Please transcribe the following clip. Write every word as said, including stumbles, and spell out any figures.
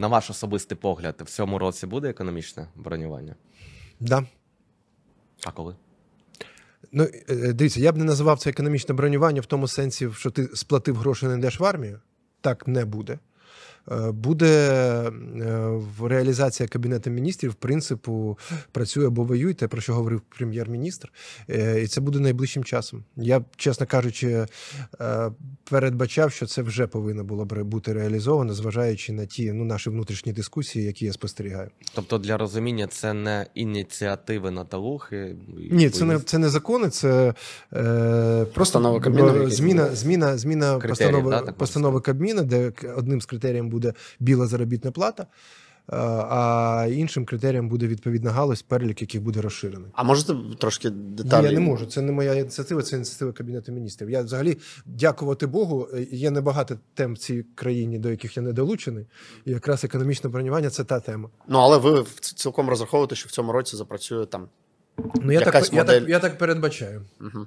На ваш особистий погляд, в цьому році буде економічне бронювання? Да. А коли? Ну, дивіться, я б не називав це економічне бронювання в тому сенсі, що ти сплатив гроші і не йдеш в армію. Так не буде. Буде реалізація Кабінету міністрів принципу «працюй або воюй», те, про що говорив прем'єр-міністр, і це буде найближчим часом. Я, чесно кажучи, передбачав, що це вже повинно було б бути реалізовано, зважаючи на ті ну, наші внутрішні дискусії, які я спостерігаю. Тобто для розуміння це не ініціативи наталухи? Ні, це не, це не закони, це е, просто Кабміна, зміна, зміна, зміна постанови, да, постанови Кабміна, де одним з критерієм буде біла заробітна плата, а іншим критерієм буде відповідна галузь, перелік яких буде розширений. А можете трошки деталі? Я не можу, це не моя ініціатива, це ініціатива Кабінету міністрів. Я взагалі, дякувати Богу, є небагато тем в цій країні, до яких я не долучений, і якраз економічне бронювання – це та тема. Ну, але ви цілком розраховуєте, що в цьому році запрацює там ну, я, так, модель... я, так, я так передбачаю. Угу.